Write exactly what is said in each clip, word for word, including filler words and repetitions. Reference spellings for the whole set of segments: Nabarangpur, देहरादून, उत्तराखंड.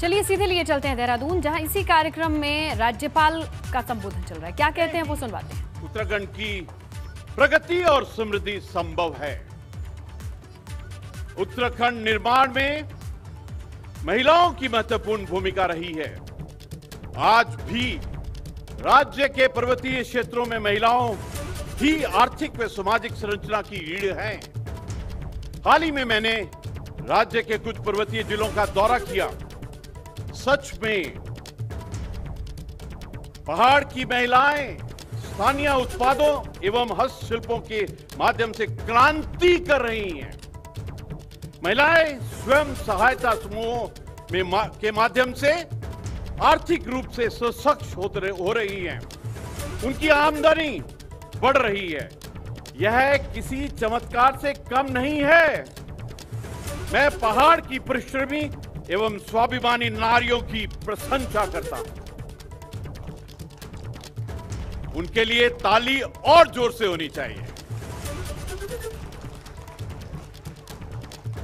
चलिए सीधे लिए चलते हैं देहरादून, जहां इसी कार्यक्रम में राज्यपाल का संबोधन चल रहा है। क्या कहते हैं वो सुनवाते हैं। उत्तराखंड की प्रगति और समृद्धि संभव है। उत्तराखंड निर्माण में महिलाओं की महत्वपूर्ण भूमिका रही है। आज भी राज्य के पर्वतीय क्षेत्रों में महिलाओं की आर्थिक व सामाजिक संरचना की रीढ़ है। हाल ही में मैंने राज्य के कुछ पर्वतीय जिलों का दौरा किया। सच में पहाड़ की महिलाएं स्थानीय उत्पादों एवं हस्तशिल्पों के माध्यम से क्रांति कर रही हैं। महिलाएं स्वयं सहायता समूहों में मा, के माध्यम से आर्थिक रूप से सशक्त हो रही हैं। उनकी आमदनी बढ़ रही है। यह किसी चमत्कार से कम नहीं है। मैं पहाड़ की परिश्रमी एवं स्वाभिमानी नारियों की प्रशंसा करता हूं। उनके लिए ताली और जोर से होनी चाहिए।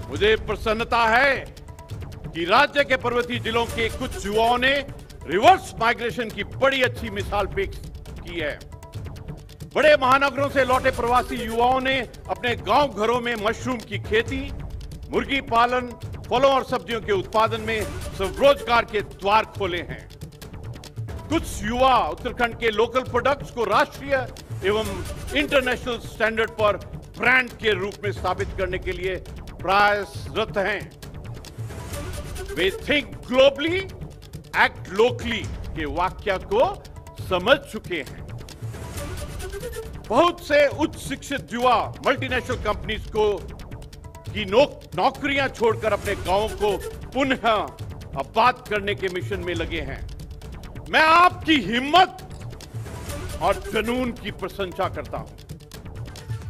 मुझे प्रसन्नता है कि राज्य के पर्वतीय जिलों के कुछ युवाओं ने रिवर्स माइग्रेशन की बड़ी अच्छी मिसाल पेश की है। बड़े महानगरों से लौटे प्रवासी युवाओं ने अपने गांव घरों में मशरूम की खेती, मुर्गी पालन, फलों और सब्जियों के उत्पादन में स्वरोजगार के द्वार खोले हैं। कुछ युवा उत्तराखंड के लोकल प्रोडक्ट्स को राष्ट्रीय एवं इंटरनेशनल स्टैंडर्ड पर ब्रांड के रूप में स्थापित करने के लिए प्रयासरत हैं। वे थिंक ग्लोबली एक्ट लोकली के वाक्य को समझ चुके हैं। बहुत से उच्च शिक्षित युवा मल्टीनेशनल कंपनीज को की नौकरियां छोड़कर अपने गांवों को पुनः आबाद करने के मिशन में लगे हैं। मैं आपकी हिम्मत और जुनून की प्रशंसा करता हूं।